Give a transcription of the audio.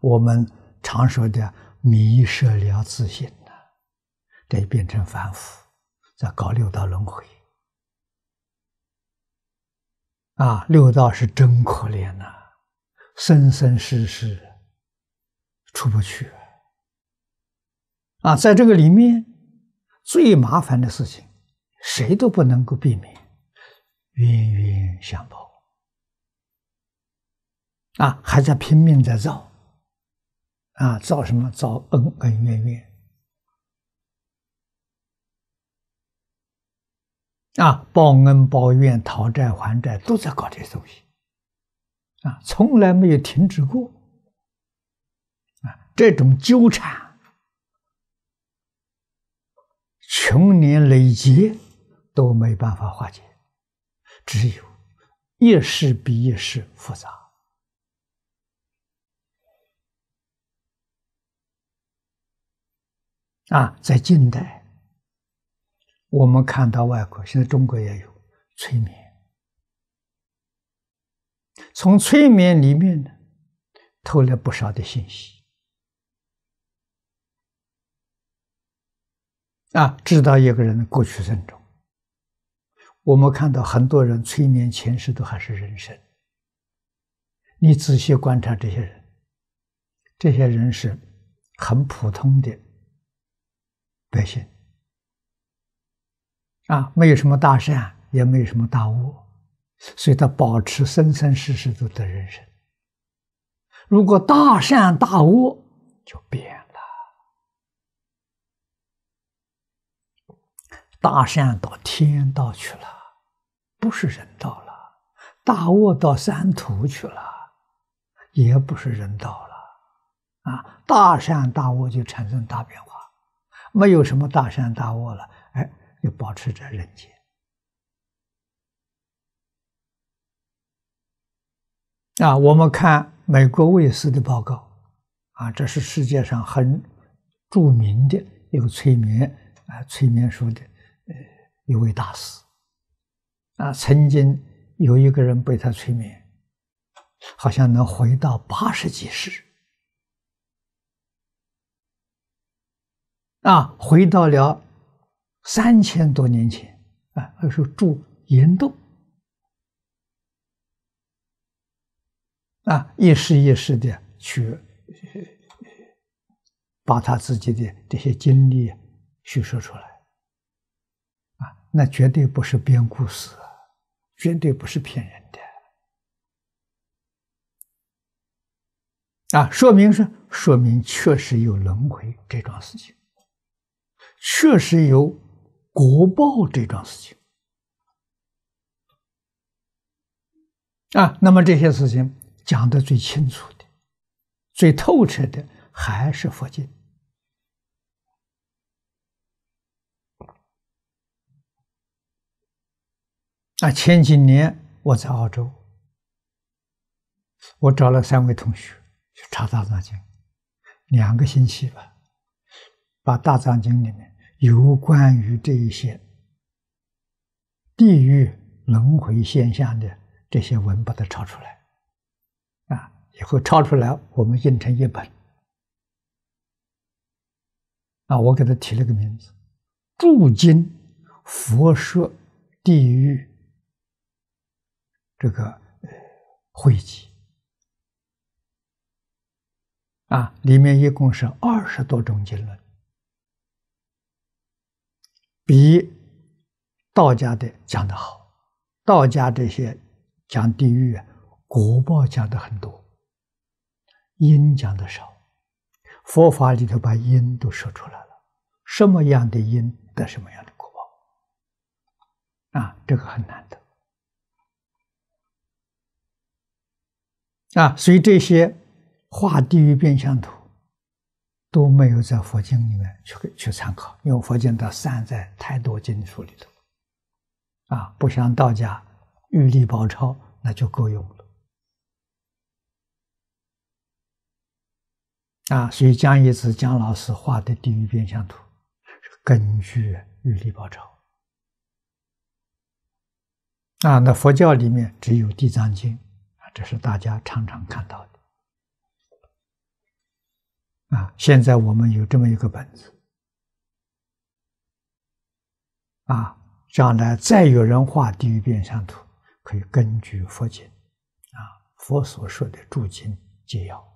我们常说的迷失了自信了，这变成凡夫，在搞六道轮回。六道是真可怜呐，生生世世出不去。在这个里面，最麻烦的事情，谁都不能够避免，冤冤相报。还在拼命在造，造什么？造恩恩怨怨。报恩报怨、讨债还债，都在搞这些东西，从来没有停止过。这种纠缠，穷年累劫都没办法化解，只有一事比一事复杂。在近代，我们看到外国，现在中国也有催眠。从催眠里面呢，偷了不少的信息。知道一个人的过去生中，我们看到很多人催眠前世都还是人生。你仔细观察这些人，这些人是很普通的百姓。没有什么大善，也没有什么大恶，所以他保持生生世世都得人生。如果大善大恶就变了，大善到天道去了，不是人道了；大恶到三途去了，也不是人道了。大善大恶就产生大变化，没有什么大善大恶了，就保持着人间。我们看美国卫斯的报告，这是世界上很著名的一个催眠术的一位大师。曾经有一个人被他催眠，好像能回到80几世，回到了3000多年前，那时候住岩洞，一时一时的去把他自己的这些经历叙述出来，那绝对不是编故事，绝对不是骗人的，说明确实有轮回这桩事情，确实有国报这桩事情，那么这些事情讲得最清楚的、最透彻的还是佛经。前几年我在澳洲，我找了3位同学去查《大藏经》，2个星期吧，把《大藏经》里面有关于这一些地狱轮回现象的这些文把它抄出来，以后抄出来我们印成一本，我给它提了个名字，注经佛说地狱这个汇集，里面一共是20多种经论，比道家的讲得好。道家这些讲地狱、果报讲得很多，因讲得少。佛法里头把因都说出来了，什么样的因得什么样的果报，这个很难得。所以这些画地狱变相图都没有在佛经里面去参考，因为佛经它散在太多经书里头，不像道家玉历宝钞那就够用了，所以江一子江老师画的地狱变相图是根据玉历宝钞，那佛教里面只有地藏经，这是大家常常看到的，啊，现在我们有这么一个本子，啊，将来再有人画地狱变相图，可以根据佛经，啊，佛所说的《注经》解要。